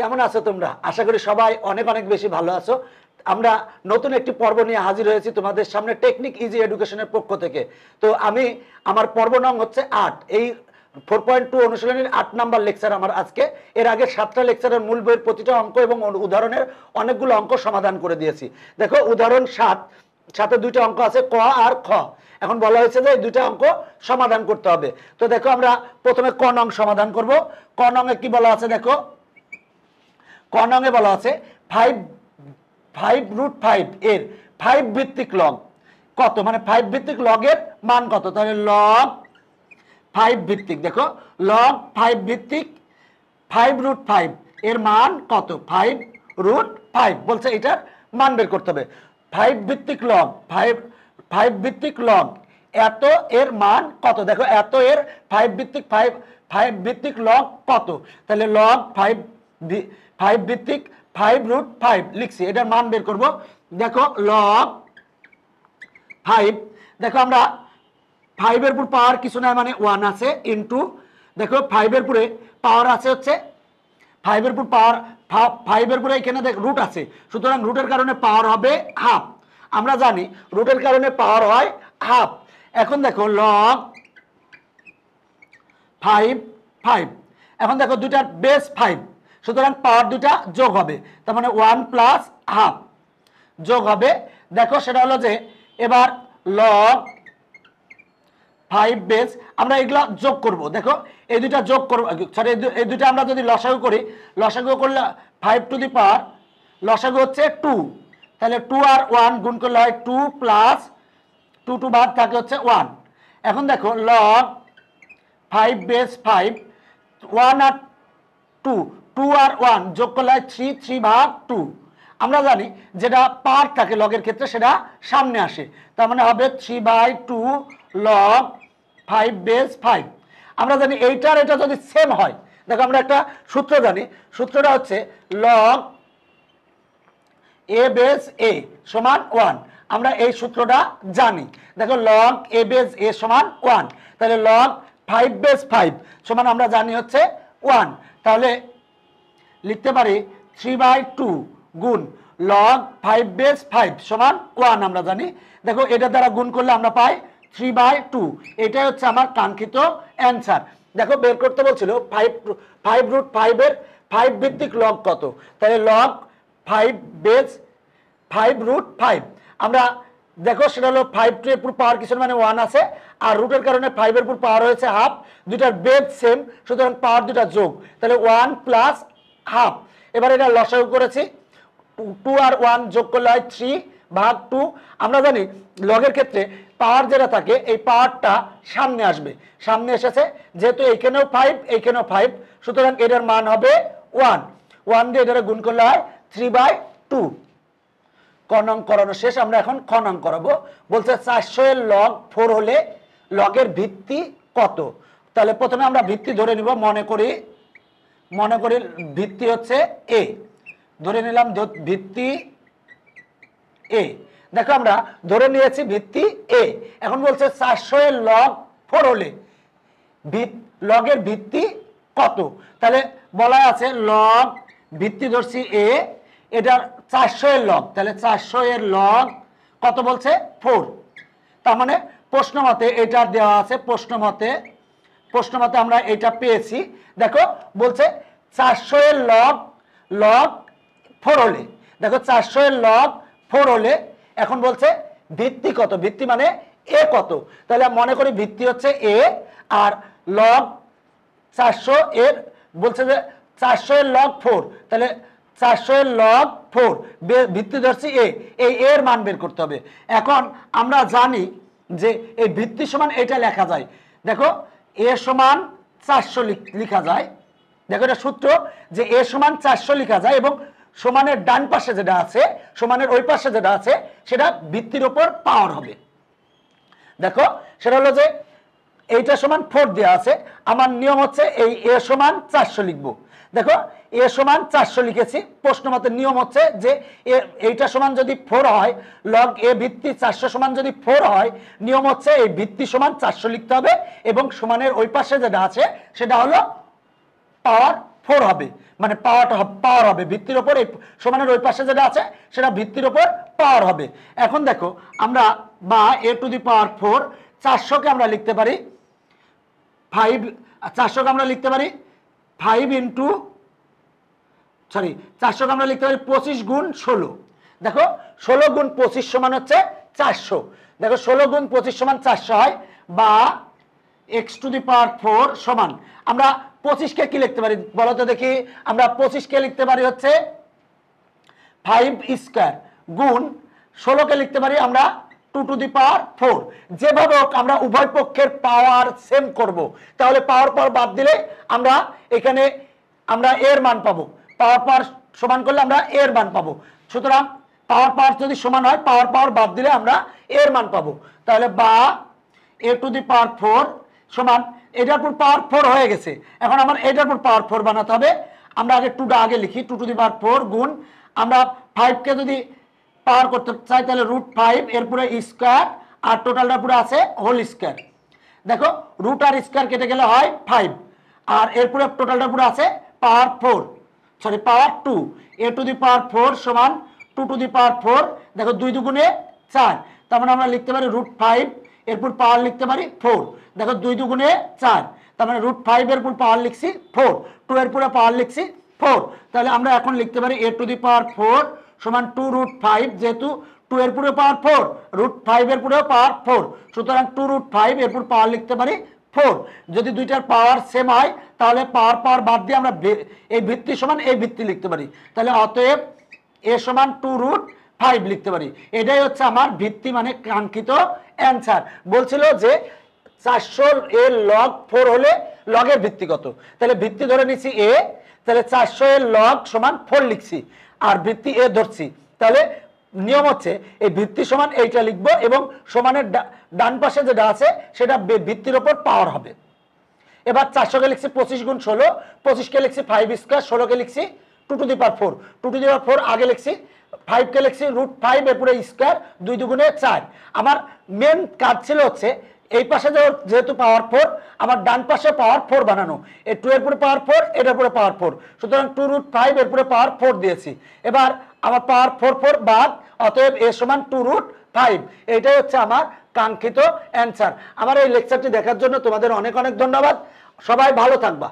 কেমন আছো তোমরা? আশা করি সবাই অনেক অনেক বেশি ভালো আছো। আমরা নতুন একটি পর্ব নিয়ে হাজির হয়েছি তোমাদের সামনে টেকনিক ইজি এডুকেশনের পক্ষ থেকে। তো আমার পর্ব নাম হচ্ছে ৮, এই 4.2 অনুশীলনের ৮ নাম্বার লেকচার আমার আজকে। এর আগে ৭টা লেকচারের মূল বইয়ের প্রতিটা অঙ্ক এবং উদাহরণের অনেকগুলো অঙ্ক সমাধান করে দিয়েছি। দেখো উদাহরণ 7 দুইটা অঙ্ক আছে, ক আর খ। এখন বলা হয়েছে যে এই দুইটা অঙ্ক সমাধান করতে হবে। তো দেখো আমরা প্রথমে ক নং সমাধান করব। ক নং এ কি বলা আছে দেখো, ক নং এ বলা আছে 5 √5 এর 5 ভিত্তিক লগ কত, মানে 5 ভিত্তিক লগের মান কত। তাহলে লগ 5 ভিত্তিক, দেখো লগ 5 ভিত্তিক 5 √5 এর মান কত, 5 √5 বলছে। এটার মান বের করতে হবে। 5 ভিত্তিক লগ 5 ভিত্তিক লগ এত এর মান কত। দেখো এত এর 5 ভিত্তিক 5 ভিত্তিক লগ কত। তাহলে লগ 5 ভিত্তিক 5 √5 লিখছি, এটার মান বের করব। দেখো লগ 5, দেখো আমরা 5 এর উপর পাওয়ার কিছু নাই, মানে 1 আছে, ইনটু দেখো 5 এর উপরে পাওয়ার আছে হচ্ছে 5 এর উপর পাওয়ার 5 এর উপরে এখানে দেখ রুট আছে, সুতরাং রুটের কারণে পাওয়ার হবে হাফ। আমরা জানি রুটের কারণে পাওয়ার হয় হাফ। এখন দেখো লগ 5 5, এখন দেখো দুইটার বেস 5, সুতরাং পাওয়ার দুইটা যোগ হবে, তার মানে 1 + 1/2 যোগ হবে। দেখো সেটা হলো যে এবার লগ 5 বেস আমরা এগুলা যোগ করব। দেখো এই দুইটা যোগ করব, সরি এই দুইটা আমরা যদি লসাগু করি, লসাগু করলে 5 টু দি পাওয়ার লসাগু হচ্ছে 2, তাহলে 2 আর 1 গুণ করলে হয় 2 + 2 বাদ থাকে হচ্ছে 1। এখন দেখো লগ 5 বেস 5, 1 আর 2 আর 1 যোগ করলে 3 3/2। আমরা জানি যেটা পাওয়ার থাকে লগের ক্ষেত্রে সেটা সামনে আসে, তার মানে হবে 3/2 লগ 5 বেস 5। আমরা জানি এইটার এটা যদি সেম হয়, দেখো আমরা একটা সূত্র জানি, সূত্রটা হচ্ছে লগ a বেস a সমান 1। আমরা এই সূত্রটা জানি, দেখো লগ a বেস a সমান 1, তাহলে লগ 5 বেস 5 সমান আমরা জানি হচ্ছে 1। তাহলে লিখতে পারি 3/2 গুণ লগ 5 বেস 5 সমান 1 আমরা জানি। দেখো এটা দ্বারা গুণ করলে আমরা পাই 3/2। এটাই হচ্ছে আমার কাঙ্ক্ষিত অ্যান্সার। দেখো বের করতে বলছিল 5 √5 এর 5 ভিত্তিক লগ কত, তাহলে লগ 5 বেস 5 √5। আমরা দেখো সেটা হলো 5 এর উপর পাওয়ার কিছু মানে 1 আছে, আর রুটের কারণে 5 এর উপর পাওয়ার হয়েছে হাফ, দুটার বেস সেম, সুতরাং পাওয়ার দুটা যোগ, তাহলে 1 + 1/2। এবার এটা লসাগু করেছি, 2 আর 1 যোগ করলে হয় 3/2। আমরা জানি লগের ক্ষেত্রে পাওয়ার যেটা থাকে এই পাওয়ারটা সামনে আসবে, সামনে এসেছে যেহেতু এইখানেও 5 এইখানেও 5, সুতরাং এটার মান হবে 1 দিয়ে এটারে গুণ করলে হয় 3/2। ক নং করানো শেষ, আমরা এখন খ নং করাবো। বলছে 400 এর লগ 4 হলে লগের ভিত্তি কত। তাহলে প্রথমে আমরা ভিত্তি ধরে নিব, মনে করি ভিত্তি হচ্ছে a, ধরে নিলাম ভিত্তি a। দেখো আমরা ধরে নিয়েছি ভিত্তি a। এখন বলছে 400 এর লগ 4 হলে লগের ভিত্তি কত। তাহলে বলা আছে লগ ভিত্তি ধরছি a, এটার 400 এর লগ, তাহলে 400 এর লগ কত বলছে 4, তার মানে প্রশ্ন মতে এটা দেওয়া আছে। প্রশ্ন মতে আমরা এটা পেয়েছি। দেখো বলছে 400 এর লগ 4 হলে, দেখো 400 এর লগ 4 হলে এখন বলছে ভিত্তি কত, ভিত্তি মানে a কত। তাহলে মনে করি ভিত্তি হচ্ছে a, আর লগ 400 এর বলছে যে 400 এর লগ 4, তাহলে 400 এর লগ 4 ভিত্তি ধরছি a, এই a এর মান বের করতে হবে। এখন আমরা জানি যে এই ভিত্তি সমান এটা লেখা যায়, দেখো a সমান 400 লেখা যায়। দেখো এটা সূত্র যে a সমান 400 লেখা যায়, এবং সমানের ডান পাশে যেটা আছে সমানের ওই পাশে যেটা আছে সেটা ভিত্তির উপর পাওয়ার হবে। দেখো সেটা হলো যে এইটা সমান 4 দেওয়া আছে, আমার নিয়ম হচ্ছে এই a সমান 400 লিখবো। দেখো a সমান 400 লিখেছি, প্রশ্নমতে নিয়ম হচ্ছে যে এইটা সমান যদি 4 হয়, লগ a ভিত্তি 400 সমান যদি 4 হয়, নিয়ম হচ্ছে এই ভিত্তি সমান 400 লিখতে হবে, এবং সমানের ওই পাশে যেটা আছে সেটা হলো পাওয়ার 4 হবে মানে পাওয়ার হবে ভিত্তির উপর এই সমানের ওই পাশে যেটা আছে সেটা ভিত্তির উপর পাওয়ার হবে এখন দেখো আমরা বা a টু দি পাওয়ার 4 400 কে আমরা লিখতে পারি 5 400 কে আমরা লিখতে পারি 400 কে আমরা লিখতে পারি 25 গুণ 16 দেখো 16 গুণ 25 সমান হচ্ছে 400 দেখো 16 গুণ 25 সমান 400 হয় বা x to the power 4 সমান আমরা 25 কে কি লিখতে পারি বলো তো দেখি আমরা 25 কে লিখতে পারি হচ্ছে 5 স্কয়ার গুণ 16 কে লিখতে পারি আমরা 2 to the power 4 যেভাবে আমরা উভয় পক্ষের পাওয়ার সেম করব তাহলে পাওয়ার পাওয়ার বাদ দিলে আমরা এখানে আমরা a এর মান পাবো পাওয়ার পাওয়ার সমান করলে আমরা a এর মান পাবো সুতরাং পাওয়ার পাওয়ার যদি সমান হয় পাওয়ার পাওয়ার বাদ দিলে আমরা a এর মান পাবো তাহলে বা a to the power 4 সমান এটার উপর পাওয়ার 4 হয়ে গেছে এখন আমরা এটার উপর পাওয়ার 4 বানাতে হবে আমরা আগে 2 টা আগে লিখি 2 টু দি পাওয়ার 4 গুণ আমরা 5 কে যদি পাওয়ার করতে চাই তাহলে √5 এর পুরো স্কয়ার আর টোটালটা পুরো আছে হোল স্কয়ার দেখো রুট আর স্কয়ার কেটে গেলে হয় 5 আর এর পুরো টোটালটা পুরো আছে power 4 sorry power 2 a to the power 4 সমান 2 টু দি পাওয়ার 4 দেখো 2 দুগুণে 4 তার মানে আমরা লিখতে পারি √5 এরপর পাওয়ার লিখতে পারি 4 দেখো 2 2 গুণে 4 তার মানে √5 এর পর পাওয়ার লিখছি 4 2 এর পরে পাওয়ার লিখছি 4 তাহলে আমরা এখন লিখতে পারি a টু দি পাওয়ার 4 সমান 2√5 যেহেতু 2 এর পরে পাওয়ার 4 √5 এর পরে পাওয়ার 4 সুতরাং 2√5 এর পর পাওয়ার লিখতে পারি 4 যদি দুইটার পাওয়ার সেম হয় তাহলে পাওয়ার পাওয়ার বাদ দিয়ে আমরা এই ভিত্তি সমান এই ভিত্তি লিখতে পারি তাহলে অতএব a সমান 2√5 লিখতে পারি এটাই হচ্ছে আমার ভিত্তি মানে কাঙ্ক্ষিত অ্যানসার বলছিল যে 400 এর log 4 হলে log এর ভিত্তি কত তাহলে ভিত্তি ধরে নিছি a তাহলে 400 এর log সমান 4 লিখছি আর ভিত্তি a ধরছি তাহলে নিয়ম হচ্ছে এই ভিত্তি সমান এইটা লিখব এবং সমানের ডান পাশে যেটা আছে সেটা ভিত্তির উপর পাওয়ার হবে এবার 400 কে লিখছি 25 গুণ 16 25 কে লিখছি 5 স্কয়ার 16 কে লিখছি 2 two the power 4 2 two the power 4 আগে লিখছি 5 কে লিখছি √5 এর পুরো স্কয়ার 2 দুগুণে 4 আমার মেন কাজ ছিল হচ্ছে এই পাশে যেহেতু পাওয়ার 4 আমার ডান পাশে পাওয়ার 4 বানানো এই 2 এর পুরো পাওয়ার 4 এটার পুরো পাওয়ার 4 সুতরাং 2√5 এর পুরো পাওয়ার 4 দিয়েছি এবার আমার পাওয়ার 4 বাদ অতএব a সমান 2√5 এটাই হচ্ছে আমার কাঙ্ক্ষিত অ্যানসার আমার এই লেকচারটি দেখার জন্য তোমাদের অনেক অনেক ধন্যবাদ সবাই ভালো থাকবা